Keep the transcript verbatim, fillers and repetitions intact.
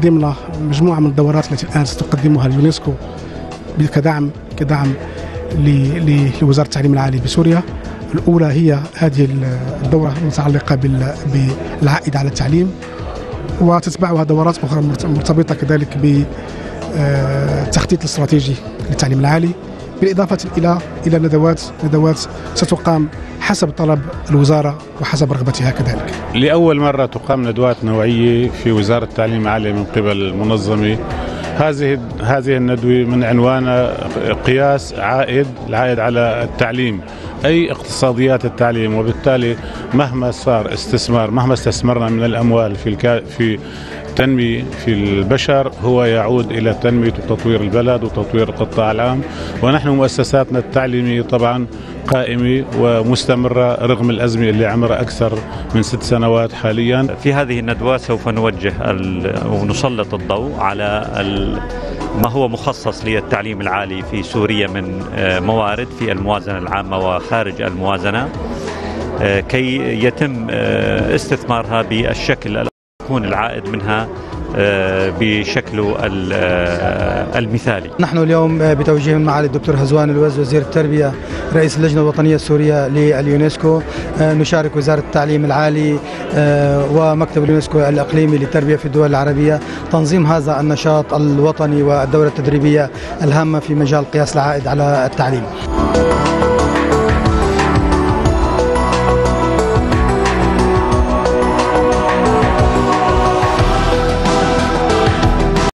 قدمنا مجموعة من الدورات التي الآن ستقدمها اليونسكو كدعم كدعم لوزارة التعليم العالي بسوريا. الأولى هي هذه الدورة المتعلقة بالعائد على التعليم، وتتبعها دورات أخرى مرتبطة كذلك بالتخطيط الاستراتيجي للتعليم العالي، بالإضافة إلى إلى ندوات ندوات ستقام حسب طلب الوزارة وحسب رغبتها كذلك. لأول مرة تقام ندوات نوعية في وزارة التعليم العالي من قبل المنظمة. هذه هذه الندوة من عنوانها قياس عائد العائد على التعليم، أي اقتصاديات التعليم، وبالتالي مهما صار استثمار، مهما استثمرنا من الأموال في الك... في تنمية في البشر، هو يعود إلى تنمية وتطوير البلد وتطوير القطاع العام. ونحن مؤسساتنا التعليمية طبعا قائمة ومستمرة رغم الأزمة اللي عمرها أكثر من ست سنوات حاليا. في هذه الندوات سوف نوجه ال... ونسلط الضوء على ال... ما هو مخصص للتعليم العالي في سوريا من موارد في الموازنة العامة وخارج الموازنة، كي يتم استثمارها بالشكل الذي يكون العائد منها بشكله المثالي. نحن اليوم بتوجيه من معالي الدكتور هزوان الوز وزير التربية رئيس اللجنة الوطنية السورية لليونسكو نشارك وزارة التعليم العالي ومكتب اليونسكو الإقليمي للتربية في الدول العربية تنظيم هذا النشاط الوطني والدورة التدريبية الهامة في مجال قياس العائد على التعليم.